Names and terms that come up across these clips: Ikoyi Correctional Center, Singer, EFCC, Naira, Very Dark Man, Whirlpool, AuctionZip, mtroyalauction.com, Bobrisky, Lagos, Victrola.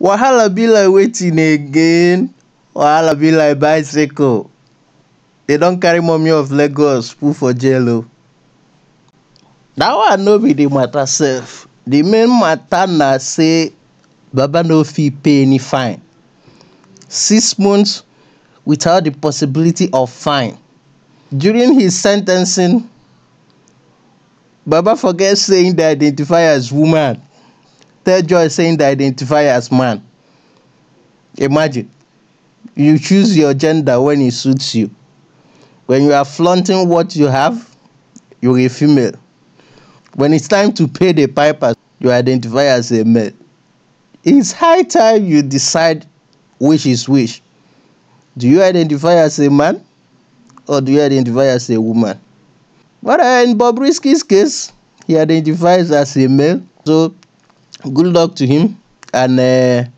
Wahala be like waiting again. Wahala be like bicycle. They don't carry mommy of Lagos, poo for jello. That one no be the matter self. The main matter na say Baba no fee pay any fine. 6 months without the possibility of fine. During his sentencing, Baba forgets saying they identify as woman. Tell Joy saying they identify as man. Imagine. You choose your gender when it suits you. When you are flaunting what you have, you're a female. When it's time to pay the piper, you identify as a male. It's high time you decide which is which. Do you identify as a man or do you identify as a woman? But in Bobrisky's case, he identifies as a male. So good luck to him and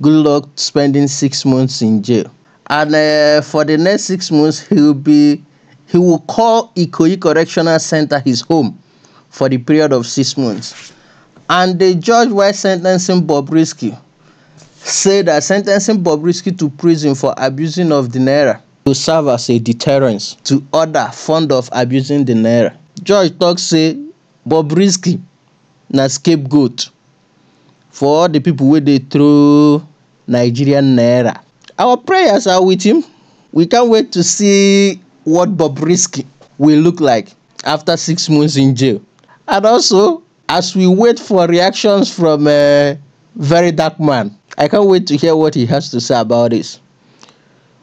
good luck spending 6 months in jail. And for the next 6 months, he will call Ikoyi Correctional Center his home for the period of 6 months. And the judge, while sentencing Bobrisky, said that sentencing Bobrisky to prison for abusing of the Naira to serve as a deterrence to other fond of abusing the Naira. Judge talks say Bobrisky na scapegoat for all the people where they throw Nigerian Naira. Our prayers are with him. We can't wait to see what Bobrisky will look like after 6 months in jail. And also, as we wait for reactions from Very Dark Man, I can't wait to hear what he has to say about this.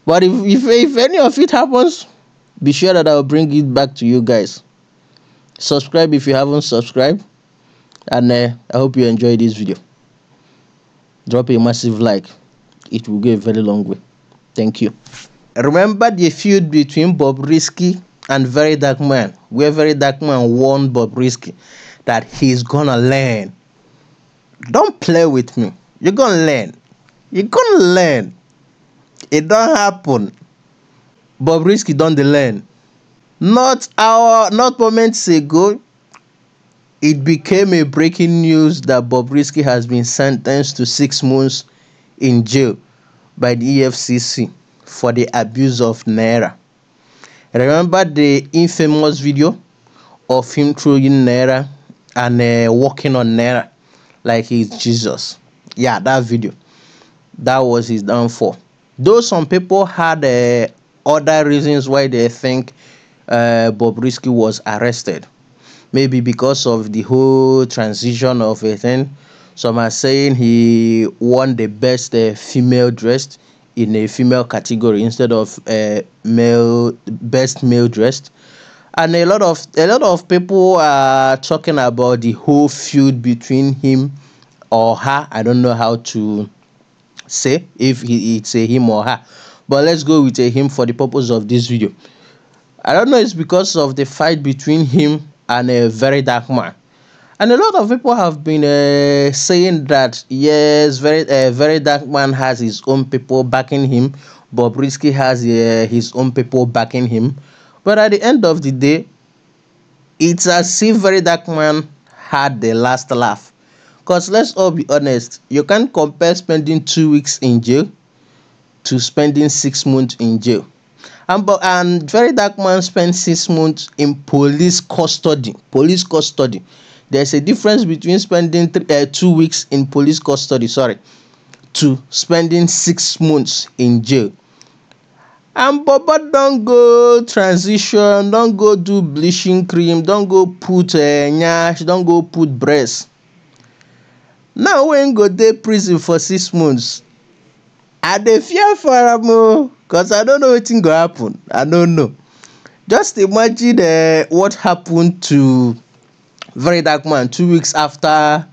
But if any of it happens, be sure that I'll bring it back to you guys. Subscribe if you haven't subscribed. And I hope you enjoyed this video. Drop a massive like. It will go a very long way. Thank you. Remember the feud between Bobrisky and Very Dark Man, where Very Dark Man warned Bobrisky that he's gonna learn. Don't play with me. You're gonna learn. You're gonna learn. It don't happen. Bobrisky don't learn. Not moments ago, it became a breaking news that Bobrisky has been sentenced to 6 months in jail by the EFCC for the abuse of Naira. Remember the infamous video of him throwing Naira and walking on Naira like he's Jesus? Yeah, that video. That was his downfall. Though some people had other reasons why they think Bobrisky was arrested. Maybe because of the whole transition of a thing. Some are saying he won the best female dressed in a female category instead of best male dressed, and a lot of people are talking about the whole feud between him or her. I don't know how to say if it's a him or her, but let's go with a him for the purpose of this video. I don't know. It's because of the fight between him and a Very Dark Man. And a lot of people have been saying that, yes, Very Dark Man has his own people backing him. Bobrisky has his own people backing him. But at the end of the day, it's as if Very Dark Man had the last laugh. Because let's all be honest, you can't compare spending 2 weeks in jail to spending 6 months in jail. And Very Dark Man spent 6 months in police custody. Police custody. There's a difference between spending 2 weeks in police custody, to spending 6 months in jail. And Baba don't go transition, don't go do bleaching cream, don't go put nyash, don't go put breast. Now when go to prison for 6 months, I dey fear for am, because I don't know what's going to happen. I don't know. Just imagine what happened to Very Dark Man 2 weeks after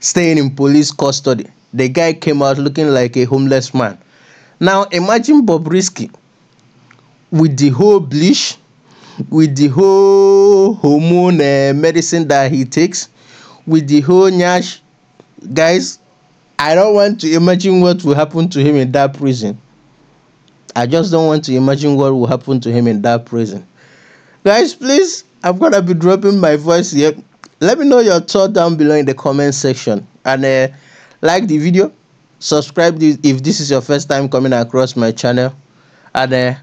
staying in police custody. The guy came out looking like a homeless man. Now imagine Bobrisky with the whole bleach, with the whole hormone medicine that he takes, with the whole nyash. Guys, I don't want to imagine what will happen to him in that prison. I just don't want to imagine what will happen to him in that prison. Guys, please, I'm gonna be dropping my voice here. Let me know your thought down below in the comment section, and like the video, subscribe if this is your first time coming across my channel, and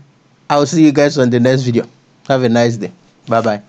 I'll see you guys on the next video. Have a nice day. Bye bye.